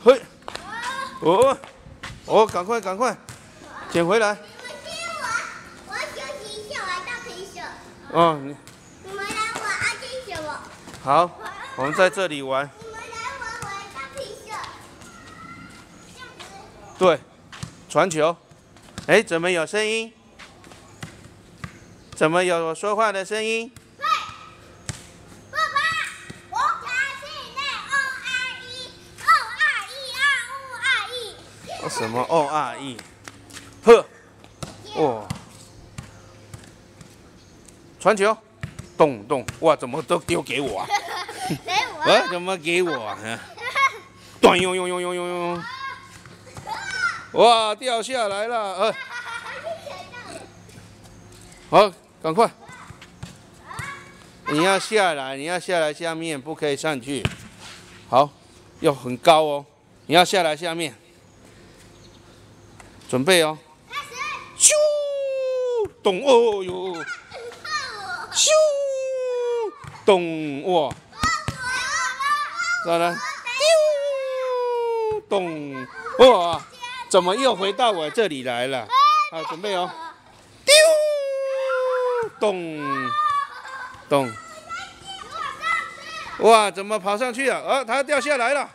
嘿，哦哦，赶快赶快，捡回来。我要休息一下，我要可以手。哦，你们来玩，啊，可以手哦。好，我们在这里玩。你们来玩，我要可以手。这样子。对，传球。哎，怎么有声音？怎么有说话的声音？ 什么 O R E， 呵，哇，传球，咚咚，哇，怎么都丢给我啊？怎么给我啊？咚用用用用用用，哇，掉下来了，好，赶快，你要下来，你要下来，下面不可以上去，好，要很高哦，你要下来下面。 准备哦！咻！咚！哦哟！咻！咚！哇！再来！丢！咚！哇！怎么又回到我这里来了？好，准备哦！丢！咚！咚！哇！怎么跑上去了？啊，它掉下来了！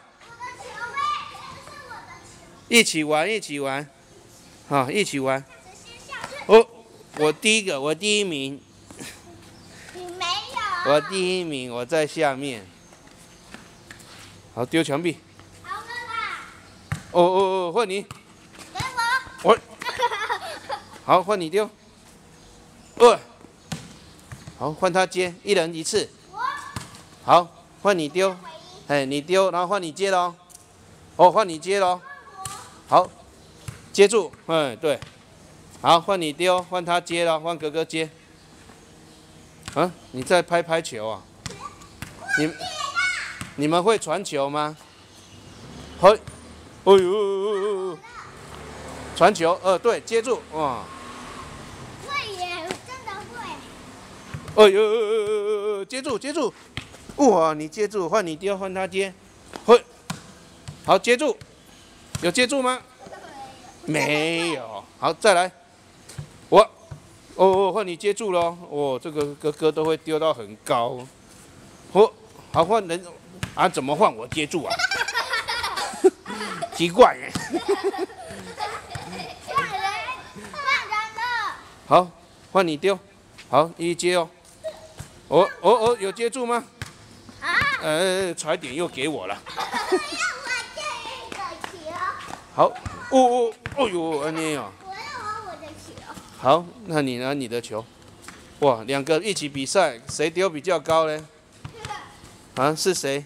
一起玩，一起玩。 啊，一起玩！哦，我第一名。你没有。我第一名，我在下面。好，丢墙壁。好了啦。哦哦哦，换你。给我。我。好，换你丢。二。好，换他接，一人一次。我。好，换你丢。哎，你丢，然后换你接喽。哦，换你接喽。好。 接住，嗯，对，好，换你丢，换他接了，换哥哥接。啊，你在拍拍球啊？你们会传球吗？好，哎呦，传球，对，接住，哇。会耶，真的会。哎呦，接住，接住，哇，你接住，换你丢，换他接，会，好，接住，有接住吗？ 没有，好，再来，我，哦哦，换你接住咯。哦，这个哥哥都会丢到很高，哦，好换人，啊，怎么换我接住啊？奇怪耶，换人了，好，换你丢，好，一接哦，哦哦哦，有接住吗？啊，差点又给我了，好。 哦哦哦呦，安妮啊！我要玩我的球。好，那你拿你的球。哇，两个一起比赛，谁丢比较高嘞？啊，是谁？